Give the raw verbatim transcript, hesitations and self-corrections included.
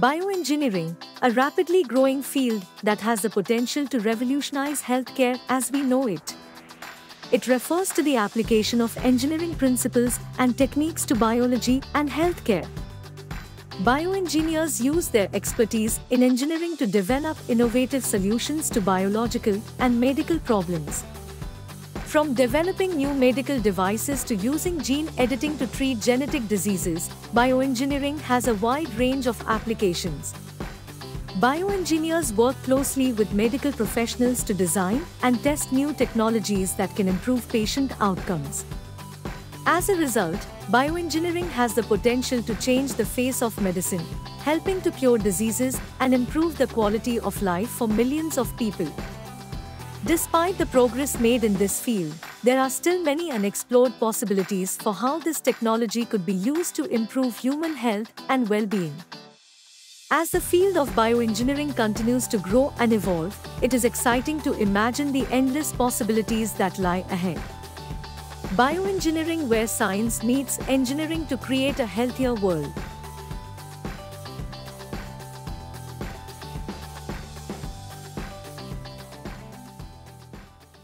Bioengineering, a rapidly growing field that has the potential to revolutionize healthcare as we know it. It refers to the application of engineering principles and techniques to biology and healthcare. Bioengineers use their expertise in engineering to develop innovative solutions to biological and medical problems. From developing new medical devices to using gene editing to treat genetic diseases, bioengineering has a wide range of applications. Bioengineers work closely with medical professionals to design and test new technologies that can improve patient outcomes. As a result, bioengineering has the potential to change the face of medicine, helping to cure diseases and improve the quality of life for millions of people. Despite the progress made in this field, there are still many unexplored possibilities for how this technology could be used to improve human health and well-being. As the field of bioengineering continues to grow and evolve, it is exciting to imagine the endless possibilities that lie ahead. Bioengineering, where science meets engineering to create a healthier world.